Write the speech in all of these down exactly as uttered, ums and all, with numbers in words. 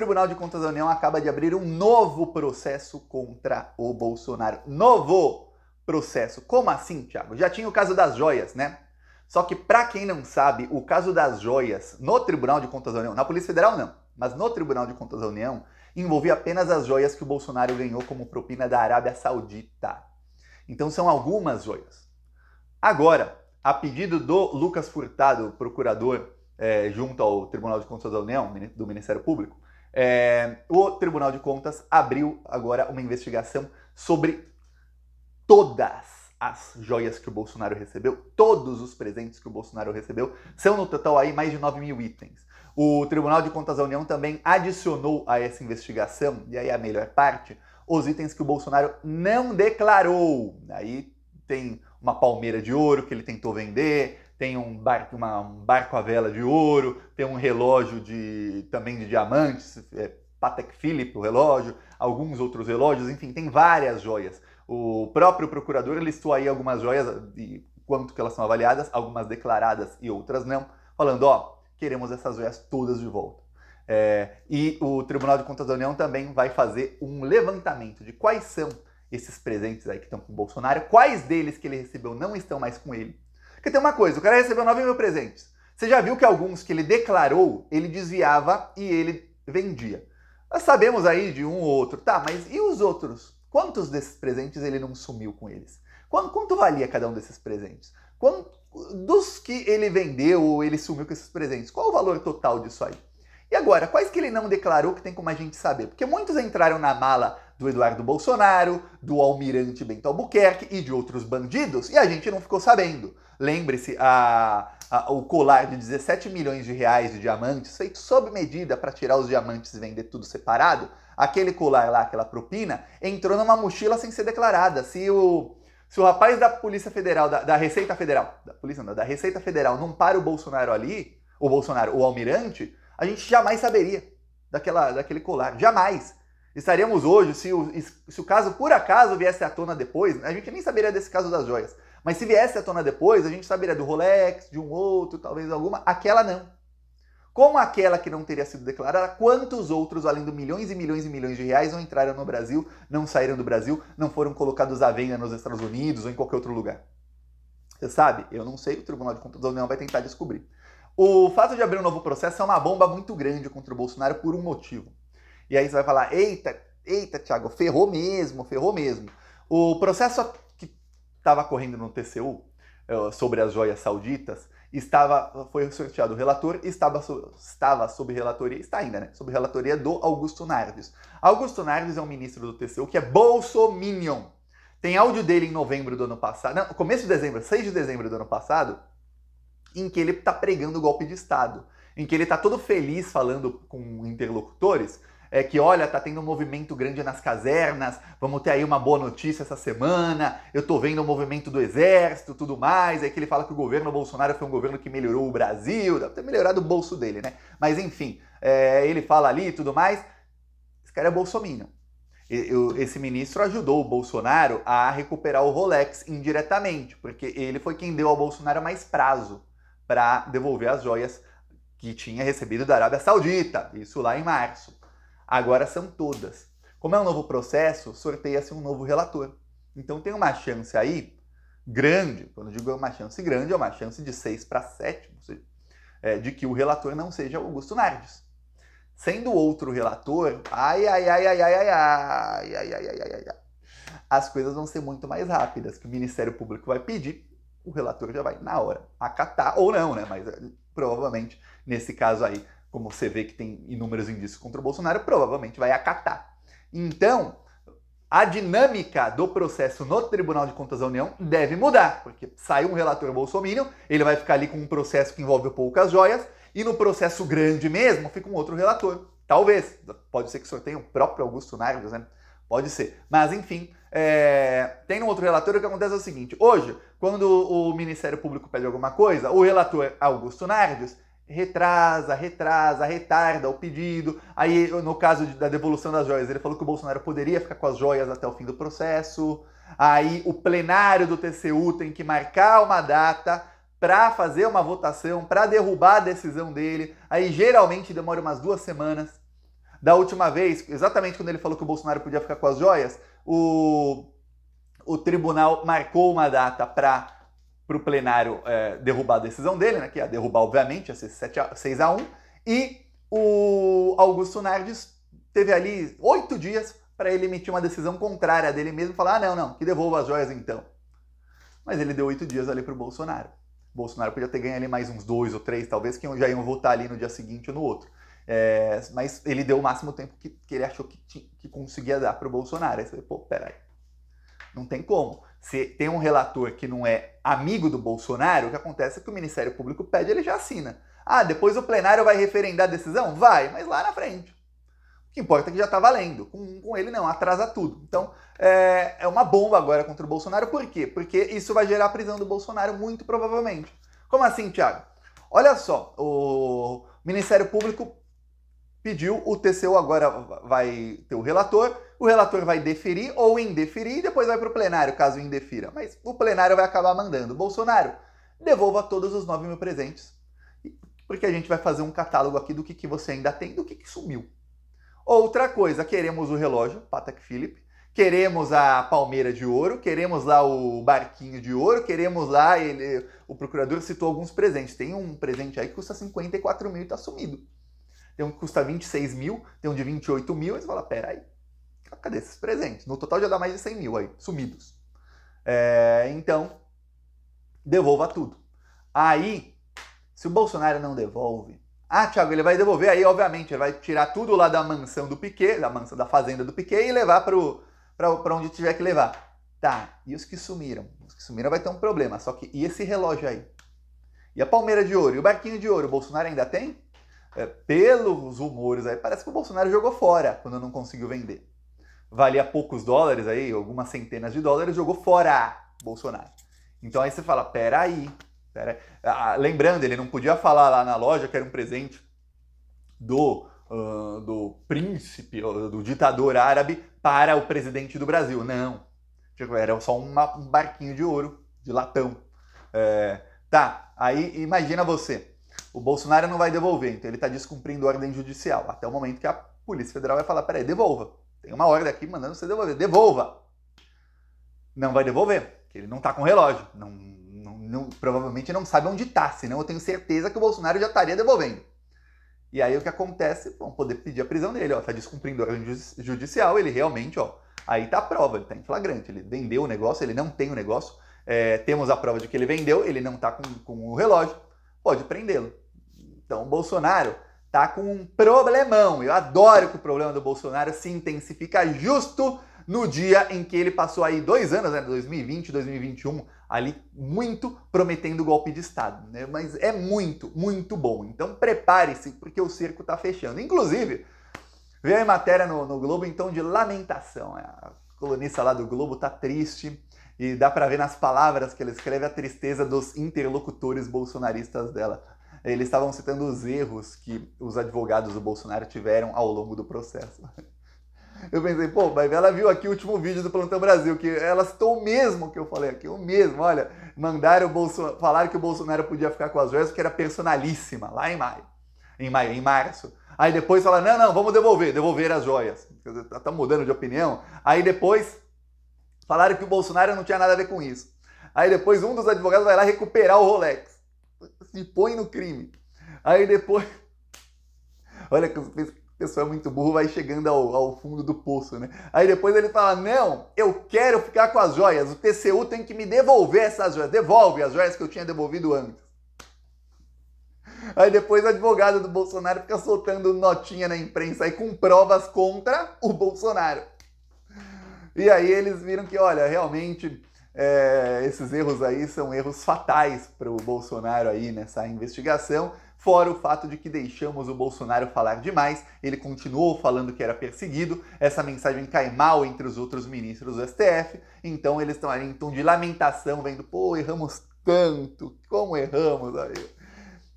Tribunal de Contas da União acaba de abrir um novo processo contra o Bolsonaro. Novo processo. Como assim, Thiago? Já tinha o caso das joias, né? Só que, pra quem não sabe, o caso das joias no Tribunal de Contas da União, na Polícia Federal não, mas no Tribunal de Contas da União, envolvia apenas as joias que o Bolsonaro ganhou como propina da Arábia Saudita. Então são algumas joias. Agora, a pedido do Lucas Furtado, procurador é, junto ao Tribunal de Contas da União, do Ministério Público, É, o Tribunal de Contas abriu agora uma investigação sobre todas as joias que o Bolsonaro recebeu, todos os presentes que o Bolsonaro recebeu, são no total aí mais de nove mil itens. O Tribunal de Contas da União também adicionou a essa investigação, e aí a melhor parte, os itens que o Bolsonaro não declarou. Aí tem uma palmeira de ouro que ele tentou vender, tem um barco, uma, um barco à vela de ouro, tem um relógio de, também de diamantes, é, Patek Philippe, o relógio, alguns outros relógios, enfim, tem várias joias. O próprio procurador listou aí algumas joias, de quanto que elas são avaliadas, algumas declaradas e outras não, falando, ó, queremos essas joias todas de volta. É, e o Tribunal de Contas da União também vai fazer um levantamento de quais são esses presentes aí que estão com o Bolsonaro, quais deles que ele recebeu não estão mais com ele. Porque tem uma coisa, o cara recebeu nove mil presentes. Você já viu que alguns que ele declarou, ele desviava e ele vendia. Nós sabemos aí de um ou outro, tá, mas e os outros? Quantos desses presentes ele não sumiu com eles? Quanto, quanto valia cada um desses presentes? Quanto, dos que ele vendeu ou ele sumiu com esses presentes? Qual o valor total disso aí? E agora, quais que ele não declarou que tem como a gente saber? Porque muitos entraram na mala do Eduardo Bolsonaro, do almirante Bento Albuquerque e de outros bandidos, e a gente não ficou sabendo. Lembre-se, a, a, o colar de dezessete milhões de reais de diamantes, feito sob medida para tirar os diamantes e vender tudo separado, aquele colar lá, aquela propina, entrou numa mochila sem ser declarada. Se o, se o rapaz da Polícia Federal, da, da Receita Federal, da Polícia não, da Receita Federal não para o Bolsonaro ali, o Bolsonaro, o almirante, a gente jamais saberia daquela, daquele colar, jamais. Estaríamos hoje, se o, se o caso por acaso viesse à tona depois, a gente nem saberia desse caso das joias, mas se viesse à tona depois, a gente saberia do Rolex, de um outro, talvez alguma, aquela não. Como aquela que não teria sido declarada, quantos outros, além de milhões e milhões e milhões de reais, não entraram no Brasil, não saíram do Brasil, não foram colocados à venda nos Estados Unidos ou em qualquer outro lugar? Você sabe? Eu não sei, o Tribunal de Contas da União vai tentar descobrir. O fato de abrir um novo processo é uma bomba muito grande contra o Bolsonaro por um motivo. E aí você vai falar, eita, eita, Thiago, ferrou mesmo, ferrou mesmo. O processo que estava correndo no T C U sobre as joias sauditas estava, foi sorteado o relator, estava, estava sob relatoria, está ainda, né? Sob relatoria do Augusto Nardes. Augusto Nardes é um ministro do T C U que é bolsominion. Tem áudio dele em novembro do ano passado, não, começo de dezembro, seis de dezembro do ano passado, em que ele está pregando o golpe de Estado, em que ele está todo feliz falando com interlocutores, é que, olha, tá tendo um movimento grande nas casernas, vamos ter aí uma boa notícia essa semana, eu tô vendo o movimento do exército, tudo mais, é que ele fala que o governo Bolsonaro foi um governo que melhorou o Brasil, deve ter melhorado o bolso dele, né? Mas, enfim, é, ele fala ali e tudo mais, esse cara é bolsominion. Esse ministro ajudou o Bolsonaro a recuperar o Rolex indiretamente, porque ele foi quem deu ao Bolsonaro mais prazo para devolver as joias que tinha recebido da Arábia Saudita, isso lá em março. Agora são todas. Como é um novo processo, sorteia-se um novo relator. Então tem uma chance aí grande, quando eu digo uma chance grande, é uma chance de seis para sete, ou seja, é, de que o relator não seja Augusto Nardes. Sendo outro relator, ai, ai, ai, ai, ai, ai, ai, ai, ai, ai, ai, ai, as coisas vão ser muito mais rápidas, que o Ministério Público vai pedir, o relator já vai, na hora, acatar, ou não, né? Mas provavelmente, nesse caso aí, como você vê que tem inúmeros indícios contra o Bolsonaro, provavelmente vai acatar. Então, a dinâmica do processo no Tribunal de Contas da União deve mudar, porque sai um relator bolsominion, ele vai ficar ali com um processo que envolve poucas joias, e no processo grande mesmo fica um outro relator. Talvez, pode ser que sorteie o próprio Augusto Nardes, né? Pode ser. Mas, enfim, é... tem um outro relator, o que acontece é o seguinte, hoje, quando o Ministério Público pede alguma coisa, o relator Augusto Nardes retrasa, retrasa, retarda o pedido. Aí, no caso da devolução das joias, ele falou que o Bolsonaro poderia ficar com as joias até o fim do processo. Aí, o plenário do T C U tem que marcar uma data para fazer uma votação, para derrubar a decisão dele. Aí, geralmente, demora umas duas semanas. da última vez, exatamente quando ele falou que o Bolsonaro podia ficar com as joias, o, o tribunal marcou uma data para o plenário é, derrubar a decisão dele, né, que ia derrubar, obviamente, ia ser seis a um, e o Augusto Nardes teve ali oito dias para ele emitir uma decisão contrária dele mesmo e falar, ah, não, não, que devolva as joias então. Mas ele deu oito dias ali para o Bolsonaro. O Bolsonaro podia ter ganho ali mais uns dois ou três, talvez, que já iam votar ali no dia seguinte ou no outro. É, mas ele deu o máximo tempo que, que ele achou que, tinha, que conseguia dar para o Bolsonaro. Aí você, pô, peraí, não tem como. Se tem um relator que não é amigo do Bolsonaro, o que acontece é que o Ministério Público pede, ele já assina. Ah, depois o plenário vai referendar a decisão? Vai, mas lá na frente. O que importa é que já está valendo. Com, com ele não, atrasa tudo. Então, é, é uma bomba agora contra o Bolsonaro. Por quê? Porque isso vai gerar a prisão do Bolsonaro, muito provavelmente. Como assim, Thiago? Olha só, o Ministério Público pediu, o T C U agora vai ter o relator, o relator vai deferir ou indeferir e depois vai para o plenário, caso indefira. Mas o plenário vai acabar mandando. Bolsonaro, devolva todos os nove mil presentes, porque a gente vai fazer um catálogo aqui do que, que você ainda tem, do que, que sumiu. Outra coisa, queremos o relógio Patek Philippe, queremos a palmeira de ouro, queremos lá o barquinho de ouro, queremos lá, ele, o procurador citou alguns presentes. Tem um presente aí que custa cinquenta e quatro mil e está sumido. Tem um que custa vinte e seis mil, tem um de vinte e oito mil, e você fala, peraí, cadê esses presentes? No total já dá mais de cem mil aí, sumidos. É, então, devolva tudo. Aí, se o Bolsonaro não devolve, ah, Thiago, ele vai devolver aí, obviamente, ele vai tirar tudo lá da mansão do Piquet, da mansão da fazenda do Piquet e levar para onde tiver que levar. Tá, e os que sumiram? Os que sumiram vai ter um problema, só que e esse relógio aí? E a palmeira de ouro? E o barquinho de ouro? O Bolsonaro ainda tem? É, pelos rumores aí, parece que o Bolsonaro jogou fora quando não conseguiu vender. Valia poucos dólares aí, algumas centenas de dólares, jogou fora, Bolsonaro. Então aí você fala, peraí... Ah, lembrando, ele não podia falar lá na loja que era um presente do, uh, do príncipe, do ditador árabe para o presidente do Brasil, não, era só uma, um barquinho de ouro, de latão. É, tá, aí imagina você, o Bolsonaro não vai devolver, então ele está descumprindo ordem judicial, até o momento que a Polícia Federal vai falar, peraí, devolva, tem uma ordem aqui mandando você devolver, devolva, não vai devolver, porque ele não está com relógio, não... Não, provavelmente não sabe onde está, senão eu tenho certeza que o Bolsonaro já estaria devolvendo. E aí o que acontece? Vão poder pedir a prisão dele, ó, tá descumprindo a ordem judicial, ele realmente, ó, aí tá a prova, ele tá em flagrante, ele vendeu o negócio, ele não tem o negócio, é, temos a prova de que ele vendeu, ele não tá com, com o relógio, pode prendê-lo. Então o Bolsonaro tá com um problemão, eu adoro que o problema do Bolsonaro se intensifica justo no dia em que ele passou aí dois anos, né, dois mil e vinte, dois mil e vinte e um, ali muito prometendo golpe de Estado, né? Mas é muito, muito bom. Então prepare-se, porque o circo tá fechando. Inclusive, veio a matéria no, no Globo, então, de lamentação. A colunista lá do Globo tá triste e dá pra ver nas palavras que ela escreve a tristeza dos interlocutores bolsonaristas dela. Eles estavam citando os erros que os advogados do Bolsonaro tiveram ao longo do processo. Eu pensei, pô, mas ela viu aqui o último vídeo do Plantão Brasil, que ela citou o mesmo que eu falei aqui, o mesmo, olha, mandaram o Bolsonaro, falaram que o Bolsonaro podia ficar com as joias porque era personalíssima, lá em maio, em maio, em março. Aí depois falaram, não, não, vamos devolver, devolver as joias. Quer dizer, tá mudando de opinião. Aí depois falaram que o Bolsonaro não tinha nada a ver com isso. Aí depois um dos advogados vai lá recuperar o Rolex. Se põe no crime. Aí depois... Olha que pessoa é muito burro, vai chegando ao, ao fundo do poço, né? Aí depois ele fala, não, eu quero ficar com as joias, o T C U tem que me devolver essas joias, devolve as joias que eu tinha devolvido antes. Aí depois o advogado do Bolsonaro fica soltando notinha na imprensa aí com provas contra o Bolsonaro. E aí eles viram que, olha, realmente é, esses erros aí são erros fatais para o Bolsonaro aí nessa investigação. Fora o fato de que deixamos o Bolsonaro falar demais, ele continuou falando que era perseguido, essa mensagem cai mal entre os outros ministros do S T F, então eles estão ali em tom de lamentação, vendo, pô, erramos tanto, como erramos?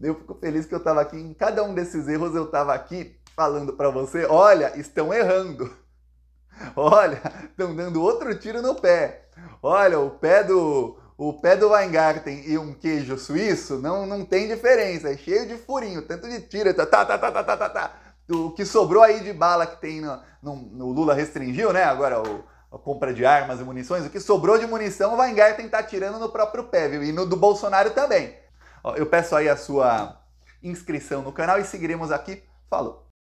Eu fico feliz que eu estava aqui, em cada um desses erros eu estava aqui falando para você, olha, estão errando, olha, estão dando outro tiro no pé, olha, o pé do... O pé do Weingarten e um queijo suíço não, não tem diferença, é cheio de furinho, tanto de tiro, tá, tá, tá, tá, tá, tá, tá. o que sobrou aí de bala que tem no, no, no Lula restringiu, né? Agora o, a compra de armas e munições, o que sobrou de munição, o Weingarten tá tirando no próprio pé, viu? E no do Bolsonaro também. Ó, eu peço aí a sua inscrição no canal e seguiremos aqui. Falou!